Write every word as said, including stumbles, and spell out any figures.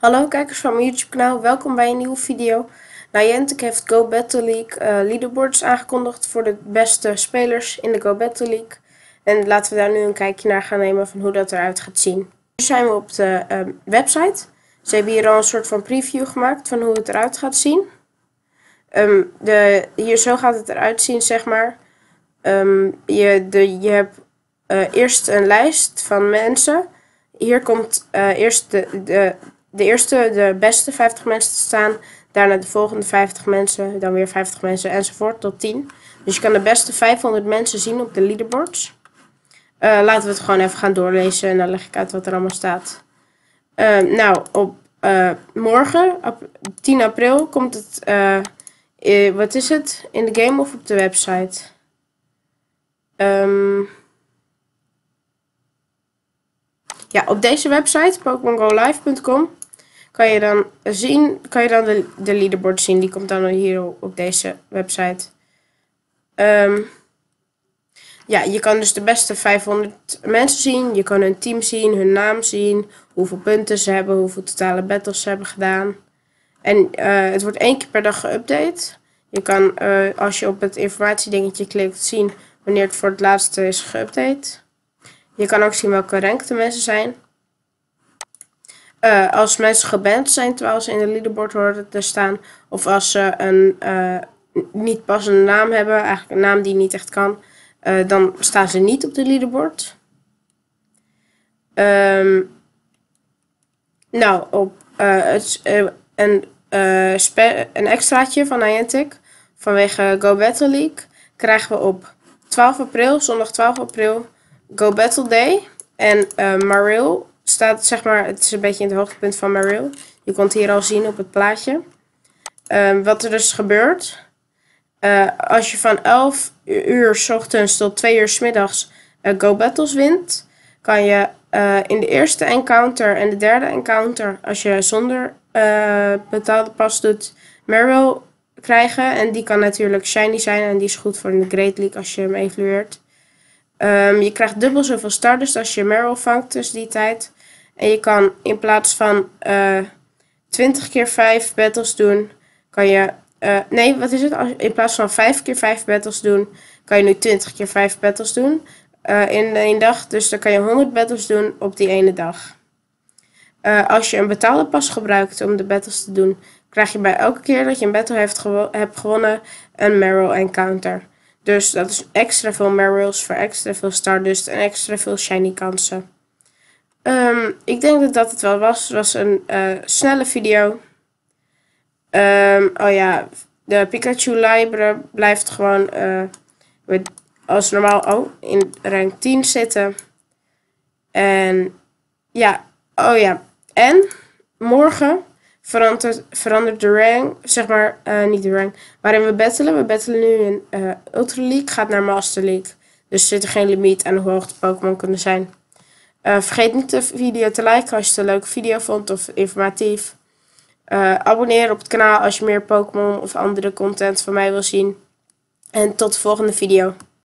Hallo kijkers van mijn YouTube kanaal, welkom bij een nieuwe video. Niantic heeft Go Battle League uh, leaderboards aangekondigd voor de beste spelers in de Go Battle League. En laten we daar nu een kijkje naar gaan nemen van hoe dat eruit gaat zien. Nu zijn we op de uh, website. Ze hebben hier al een soort van preview gemaakt van hoe het eruit gaat zien. Um, de, hier zo gaat het eruit zien, zeg maar. Um, je, de, je hebt uh, eerst een lijst van mensen. Hier komt uh, eerst de... de De eerste, de beste vijftig mensen te staan, daarna de volgende vijftig mensen, dan weer vijftig mensen enzovoort tot tien. Dus je kan de beste vijfhonderd mensen zien op de leaderboards. Uh, laten we het gewoon even gaan doorlezen en dan leg ik uit wat er allemaal staat. Uh, nou, op uh, morgen, op tien april, komt het, uh, uh, wat is het, in de game of op de website? Um, ja, op deze website, Pokemon Go Live punt com. Kan je dan zien, kan je dan de, de leaderboard zien. Die komt dan hier op deze website. Um, ja, je kan dus de beste vijfhonderd mensen zien. Je kan hun team zien, hun naam zien. Hoeveel punten ze hebben, hoeveel totale battles ze hebben gedaan. En uh, het wordt één keer per dag geüpdate. Je kan, uh, als je op het informatiedingetje klikt, zien wanneer het voor het laatste is geüpdate. Je kan ook zien welke rank de mensen zijn. Uh, als mensen geband zijn terwijl ze in de leaderboard horen te staan. Of als ze een uh, niet passende naam hebben. Eigenlijk een naam die niet echt kan. Uh, dan staan ze niet op de leaderboard. Um, nou, op, uh, het, uh, een, uh, een extraatje van Niantic. Vanwege Go Battle League. Krijgen we op twaalf april, zondag twaalf april, Go Battle Day. En uh, Marill. Staat, zeg maar, het is een beetje in het hoogtepunt van Marill. Je kunt hier al zien op het plaatje. Um, wat er dus gebeurt. Uh, als je van elf uur 's ochtends tot twee uur 's middags uh, Go Battles wint. Kan je uh, in de eerste encounter en de derde encounter. Als je zonder uh, betaalde pas doet. Marill krijgen. En die kan natuurlijk shiny zijn. En die is goed voor in de Great League als je hem evalueert. Um, je krijgt dubbel zoveel starters als je Marill vangt tussen die tijd. En je kan in plaats van uh, twintig keer vijf battles doen, kan je... Uh, nee, wat is het? In plaats van vijf keer vijf battles doen, kan je nu twintig keer vijf battles doen. Uh, in één dag, dus dan kan je honderd battles doen op die ene dag. Uh, als je een betaalde pas gebruikt om de battles te doen, krijg je bij elke keer dat je een battle heeft gewo- hebt gewonnen een Marill encounter. Dus dat is extra veel Marills voor extra veel Stardust en extra veel shiny kansen. Um, ik denk dat dat het wel was. Het was een uh, snelle video. Um, oh ja, de Pikachu Library blijft gewoon uh, met, als normaal oh, in rank tien zitten. En ja, oh ja. En morgen verandert, verandert de rank, zeg maar, uh, niet de rank, waarin we battelen. We battelen nu in uh, Ultra League, gaat naar Master League. Dus er zit er geen limiet aan hoe hoog de Pokémon kunnen zijn. Uh, vergeet niet de video te liken als je het een leuke video vond of informatief. Uh, abonneer op het kanaal als je meer Pokémon of andere content van mij wil zien. En tot de volgende video.